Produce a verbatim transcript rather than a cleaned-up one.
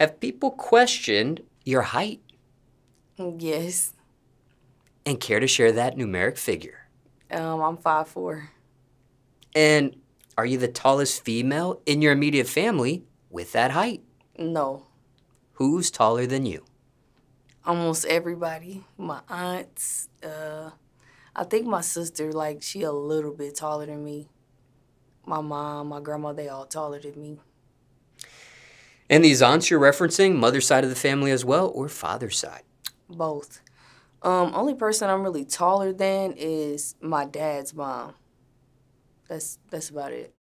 Have people questioned your height? Yes. And care to share that numeric figure? Um, I'm five foot four. And are you the tallest female in your immediate family with that height? No. Who's taller than you? Almost everybody. My aunts. Uh, I think my sister, like, she a little bit taller than me. My mom, my grandma, they all taller than me. And these aunts you're referencing, mother's side of the family as well, or father's side? Both. Um, only person I'm really taller than is my dad's mom. That's, that's about it.